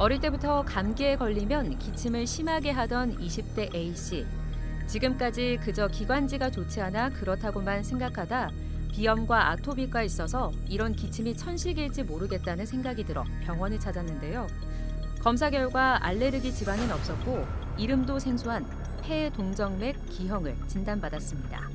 어릴 때부터 감기에 걸리면 기침을 심하게 하던 20대 A씨. 지금까지 그저 기관지가 좋지 않아 그렇다고만 생각하다 비염과 아토피가 있어서 이런 기침이 천식일지 모르겠다는 생각이 들어 병원을 찾았는데요. 검사 결과 알레르기 질환은 없었고 이름도 생소한 폐동정맥 기형을 진단받았습니다.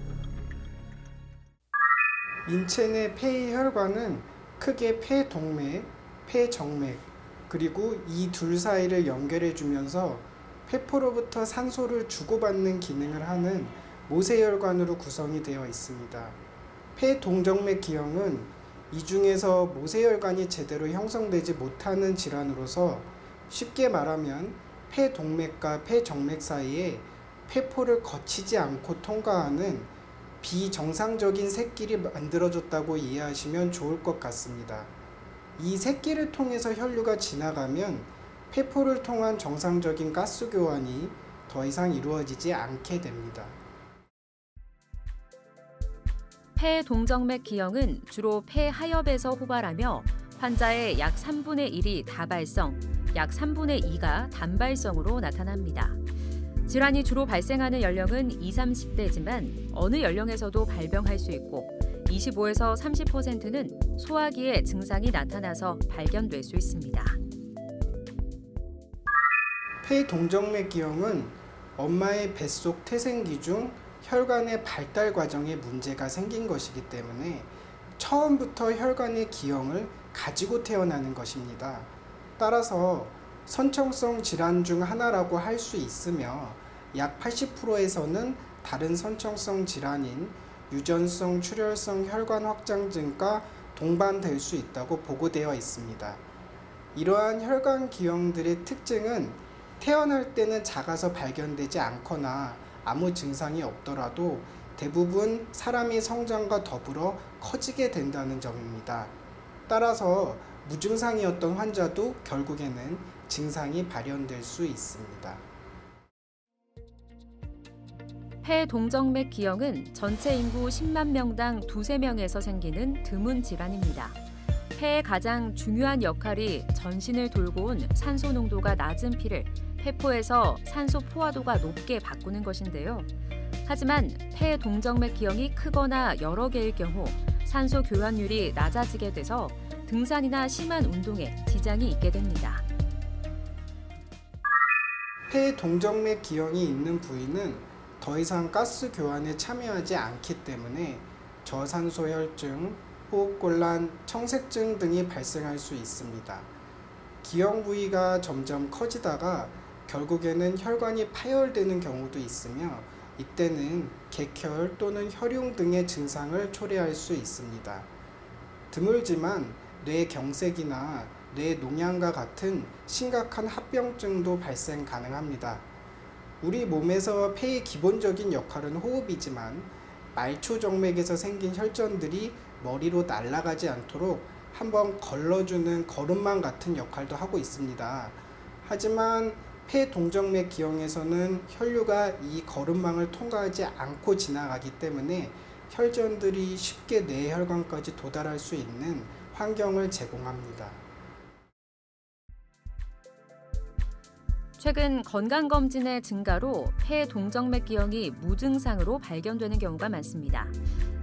인체 내 폐의 혈관은 크게 폐동맥, 폐정맥 그리고 이 둘 사이를 연결해주면서 폐포로부터 산소를 주고받는 기능을 하는 모세혈관으로 구성이 되어 있습니다. 폐동정맥 기형은 이 중에서 모세혈관이 제대로 형성되지 못하는 질환으로서 쉽게 말하면 폐동맥과 폐정맥 사이에 폐포를 거치지 않고 통과하는 비정상적인 샛길이 만들어졌다고 이해하시면 좋을 것 같습니다. 이 샛길을 통해서 혈류가 지나가면 폐포를 통한 정상적인 가스 교환이 더 이상 이루어지지 않게 됩니다. 폐동정맥 기형은 주로 폐하엽에서 호발하며 환자의 약 3분의 1이 다발성, 약 3분의 2가 단발성으로 나타납니다. 질환이 주로 발생하는 연령은 20, 30대지만 어느 연령에서도 발병할 수 있고 25에서 30%는 소아기에 증상이 나타나서 발견될 수 있습니다. 폐동정맥 기형은 엄마의 뱃속 태생기 중 혈관의 발달 과정에 문제가 생긴 것이기 때문에 처음부터 혈관의 기형을 가지고 태어나는 것입니다. 따라서 선천성 질환 중 하나라고 할 수 있으며 약 80%에서는 다른 선천성 질환인 유전성 출혈성 혈관 확장증과 동반될 수 있다고 보고되어 있습니다. 이러한 혈관 기형들의 특징은 태어날 때는 작아서 발견되지 않거나 아무 증상이 없더라도 대부분 사람이 성장과 더불어 커지게 된다는 점입니다. 따라서 무증상이었던 환자도 결국에는 증상이 발현될 수 있습니다. 폐동정맥 기형은 전체 인구 10만 명당 2~3명에서 생기는 드문 질환입니다. 폐의 가장 중요한 역할이 전신을 돌고 온 산소 농도가 낮은 피를 폐포에서 산소 포화도가 높게 바꾸는 것인데요. 하지만 폐동정맥 기형이 크거나 여러 개일 경우 산소 교환율이 낮아지게 돼서 등산이나 심한 운동에 지장이 있게 됩니다. 폐동정맥 기형이 있는 부위는 더 이상 가스 교환에 참여하지 않기 때문에 저산소혈증, 호흡곤란, 청색증 등이 발생할 수 있습니다. 기형 부위가 점점 커지다가 결국에는 혈관이 파열되는 경우도 있으며 이때는 객혈 또는 혈흉 등의 증상을 초래할 수 있습니다. 드물지만 뇌경색이나 뇌농양과 같은 심각한 합병증도 발생 가능합니다. 우리 몸에서 폐의 기본적인 역할은 호흡이지만 말초정맥에서 생긴 혈전들이 머리로 날아가지 않도록 한번 걸러주는 거름망 같은 역할도 하고 있습니다. 하지만 폐동정맥 기형에서는 혈류가 이 거름망을 통과하지 않고 지나가기 때문에 혈전들이 쉽게 뇌혈관까지 도달할 수 있는 환경을 제공합니다. 최근 건강검진의 증가로 폐동정맥 기형이 무증상으로 발견되는 경우가 많습니다.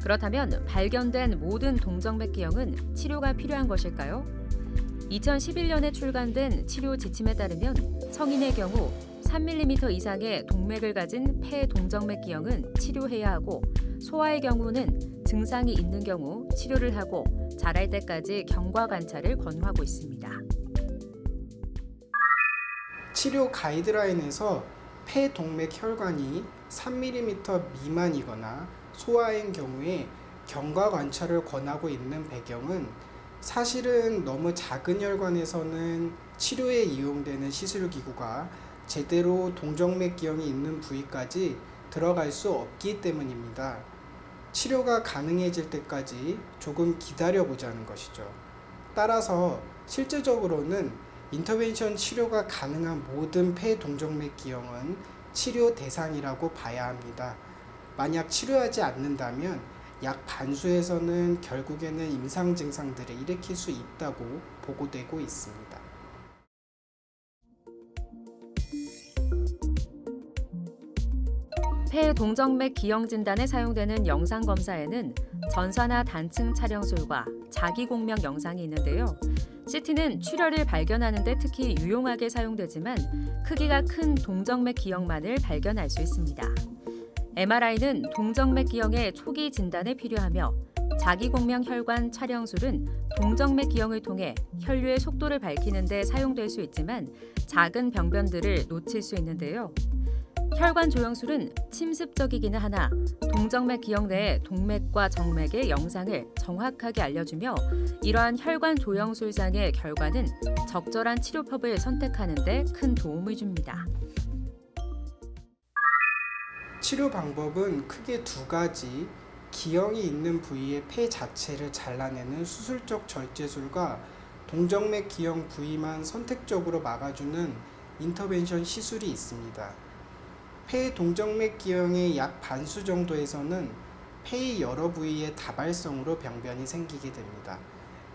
그렇다면 발견된 모든 동정맥 기형은 치료가 필요한 것일까요? 2011년에 출간된 치료 지침에 따르면 성인의 경우 3mm 이상의 동맥을 가진 폐동정맥 기형은 치료해야 하고 소아의 경우는 증상이 있는 경우 치료를 하고 자랄 때까지 경과 관찰을 권하고 있습니다. 치료 가이드라인에서 폐동맥 혈관이 3mm 미만이거나 소아인 경우에 경과 관찰을 권하고 있는 배경은 사실은 너무 작은 혈관에서는 치료에 이용되는 시술기구가 제대로 동정맥 기형이 있는 부위까지 들어갈 수 없기 때문입니다. 치료가 가능해질 때까지 조금 기다려보자는 것이죠. 따라서 실제적으로는 인터벤션 치료가 가능한 모든 폐동정맥 기형은 치료 대상이라고 봐야 합니다. 만약 치료하지 않는다면 약 반수에서는 결국에는 임상 증상들을 일으킬 수 있다고 보고되고 있습니다. 폐동정맥 기형 진단에 사용되는 영상검사에는 전사나 단층 촬영술과 자기공명 영상이 있는데요. CT는 출혈을 발견하는 데 특히 유용하게 사용되지만 크기가 큰 동정맥 기형만을 발견할 수 있습니다. MRI는 동정맥 기형의 초기 진단에 필요하며 자기공명 혈관 촬영술은 동정맥 기형을 통해 혈류의 속도를 밝히는 데 사용될 수 있지만 작은 병변들을 놓칠 수 있는데요. 혈관 조영술은 침습적이기는 하나 동정맥 기형 내의 동맥과 정맥의 영상을 정확하게 알려주며 이러한 혈관 조영술상의 결과는 적절한 치료법을 선택하는 데 큰 도움을 줍니다. 치료 방법은 크게 두 가지, 기형이 있는 부위의 폐 자체를 잘라내는 수술적 절제술과 동정맥 기형 부위만 선택적으로 막아주는 인터벤션 시술이 있습니다. 폐 동정맥 기형의 약 반수 정도에서는 폐의 여러 부위에 다발성으로 병변이 생기게 됩니다.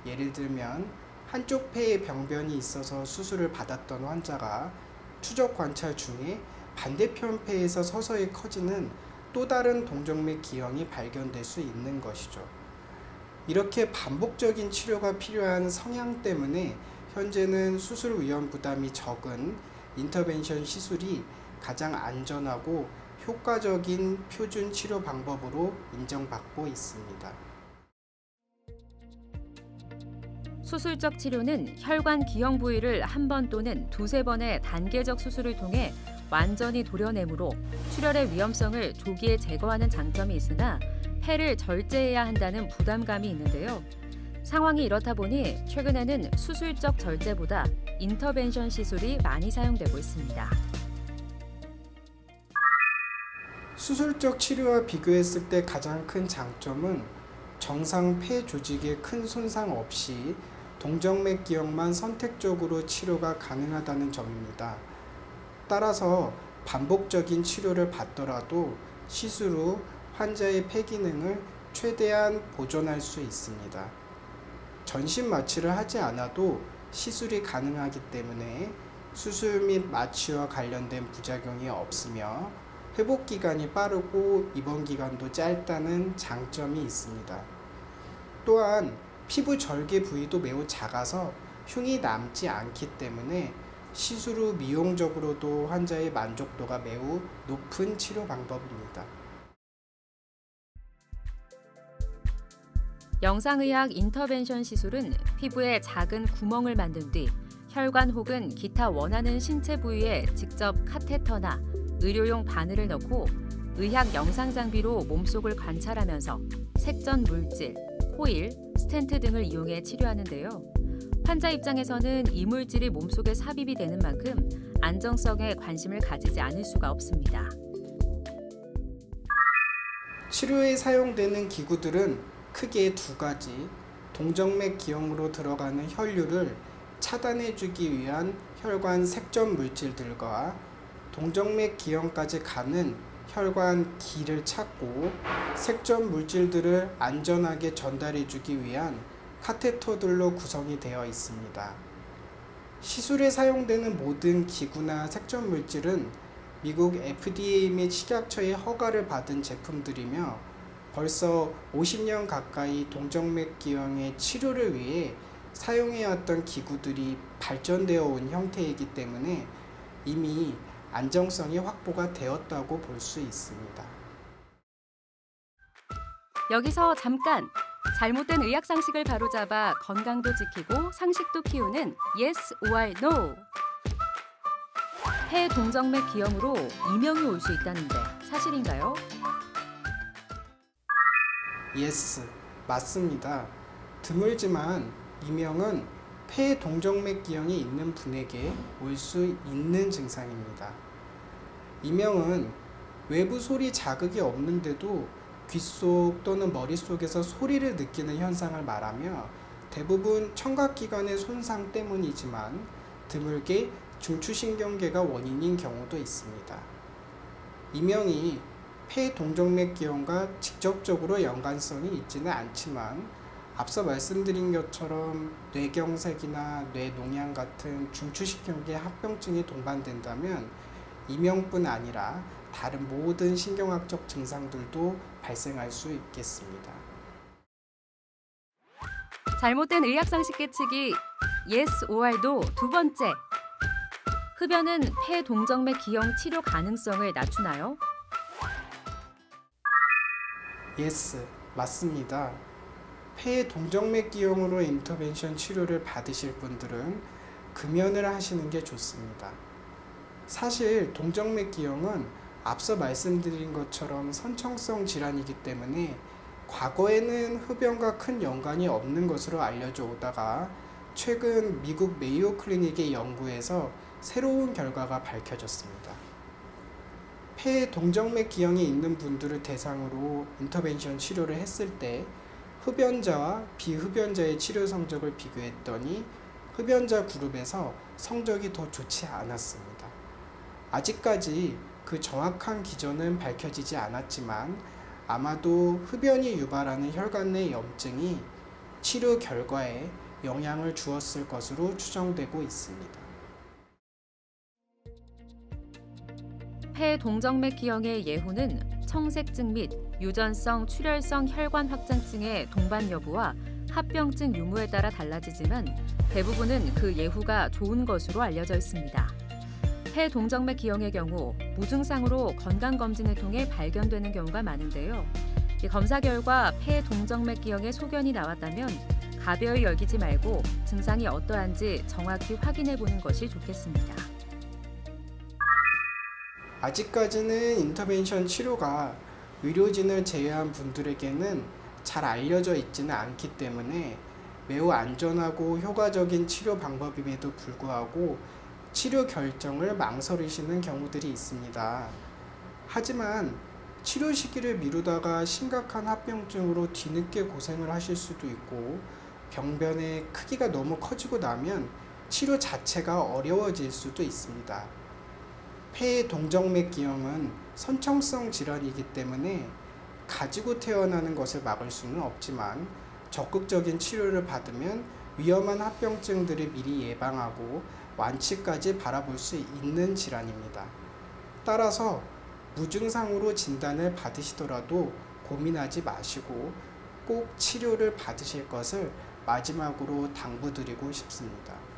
예를 들면 한쪽 폐에 병변이 있어서 수술을 받았던 환자가 추적 관찰 중에 반대편 폐에서 서서히 커지는 또 다른 동정맥 기형이 발견될 수 있는 것이죠. 이렇게 반복적인 치료가 필요한 성향 때문에 현재는 수술 위험 부담이 적은 인터벤션 시술이 가장 안전하고 효과적인 표준 치료 방법으로 인정받고 있습니다. 수술적 치료는 혈관 기형 부위를 한 번 또는 두세 번의 단계적 수술을 통해 완전히 도려내므로 출혈의 위험성을 조기에 제거하는 장점이 있으나 폐를 절제해야 한다는 부담감이 있는데요. 상황이 이렇다 보니 최근에는 수술적 절제보다 인터벤션 시술이 많이 사용되고 있습니다. 수술적 치료와 비교했을 때 가장 큰 장점은 정상 폐 조직에 큰 손상 없이 동정맥 기형만 선택적으로 치료가 가능하다는 점입니다. 따라서 반복적인 치료를 받더라도 시술 후 환자의 폐 기능을 최대한 보존할 수 있습니다. 전신 마취를 하지 않아도 시술이 가능하기 때문에 수술 및 마취와 관련된 부작용이 없으며 회복 기간이 빠르고 입원 기간도 짧다는 장점이 있습니다. 또한 피부 절개 부위도 매우 작아서 흉이 남지 않기 때문에 시술 후 미용적으로도 환자의 만족도가 매우 높은 치료 방법입니다. 영상의학 인터벤션 시술은 피부에 작은 구멍을 만든 뒤 혈관 혹은 기타 원하는 신체 부위에 직접 카테터나 의료용 바늘을 넣고 의학 영상 장비로 몸속을 관찰하면서 색전 물질, 코일, 스텐트 등을 이용해 치료하는데요. 환자 입장에서는 이 물질이 몸속에 삽입이 되는 만큼 안정성에 관심을 가지지 않을 수가 없습니다. 치료에 사용되는 기구들은 크게 두 가지, 동정맥 기형으로 들어가는 혈류를 차단해주기 위한 혈관 색전 물질들과 동정맥 기형까지 가는 혈관 기를 찾고 색전 물질들을 안전하게 전달해주기 위한 카테터들로 구성이 되어 있습니다. 시술에 사용되는 모든 기구나 색전 물질은 미국 FDA 및 식약처의 허가를 받은 제품들이며 벌써 50년 가까이 동정맥 기형의 치료를 위해 사용해왔던 기구들이 발전되어 온 형태이기 때문에 이미 안정성이 확보가 되었다고 볼 수 있습니다. 여기서 잠깐! 잘못된 의학 상식을 바로잡아 건강도 지키고 상식도 키우는 Yes or No! 폐동정맥 기형으로 이명이 올 수 있다는데 사실인가요? Yes, 맞습니다. 드물지만 이명은 폐동정맥 기형이 있는 분에게 올 수 있는 증상입니다. 이명은 외부 소리 자극이 없는데도 귀 속 또는 머릿속에서 소리를 느끼는 현상을 말하며 대부분 청각기관의 손상 때문이지만 드물게 중추신경계가 원인인 경우도 있습니다. 이명이 폐동정맥 기형과 직접적으로 연관성이 있지는 않지만 앞서 말씀드린 것처럼 뇌경색이나 뇌농양 같은 중추신경계 합병증이 동반된다면 이명뿐 아니라 다른 모든 신경학적 증상들도 발생할 수 있겠습니다. 잘못된 의학상식 깨치기 yes or no 두 번째. 흡연은 폐동정맥 기형 치료 가능성을 낮추나요? yes, 맞습니다. 폐동정맥 기형으로 인터벤션 치료를 받으실 분들은 금연을 하시는 게 좋습니다. 사실 동정맥 기형은 앞서 말씀드린 것처럼 선천성 질환이기 때문에 과거에는 흡연과 큰 연관이 없는 것으로 알려져 오다가 최근 미국 메이오 클리닉의 연구에서 새로운 결과가 밝혀졌습니다. 폐에 동정맥 기형이 있는 분들을 대상으로 인터벤션 치료를 했을 때 흡연자와 비흡연자의 치료 성적을 비교했더니 흡연자 그룹에서 성적이 더 좋지 않았습니다. 아직까지 그 정확한 기전은 밝혀지지 않았지만 아마도 흡연이 유발하는 혈관 내 염증이 치료 결과에 영향을 주었을 것으로 추정되고 있습니다. 폐동정맥 기형의 예후는 청색증 및 유전성 출혈성 혈관 확장증의 동반 여부와 합병증 유무에 따라 달라지지만 대부분은 그 예후가 좋은 것으로 알려져 있습니다. 폐동정맥 기형의 경우 무증상으로 건강검진을 통해 발견되는 경우가 많은데요. 이 검사 결과 폐동정맥 기형의 소견이 나왔다면 가벼이 여기지 말고 증상이 어떠한지 정확히 확인해보는 것이 좋겠습니다. 아직까지는 인터벤션 치료가 의료진을 제외한 분들에게는 잘 알려져 있지는 않기 때문에 매우 안전하고 효과적인 치료 방법임에도 불구하고 치료 결정을 망설이시는 경우들이 있습니다. 하지만 치료 시기를 미루다가 심각한 합병증으로 뒤늦게 고생을 하실 수도 있고 병변의 크기가 너무 커지고 나면 치료 자체가 어려워질 수도 있습니다. 폐동정맥 기형은 선천성 질환이기 때문에 가지고 태어나는 것을 막을 수는 없지만 적극적인 치료를 받으면 위험한 합병증들을 미리 예방하고 완치까지 바라볼 수 있는 질환입니다. 따라서 무증상으로 진단을 받으시더라도 고민하지 마시고 꼭 치료를 받으실 것을 마지막으로 당부드리고 싶습니다.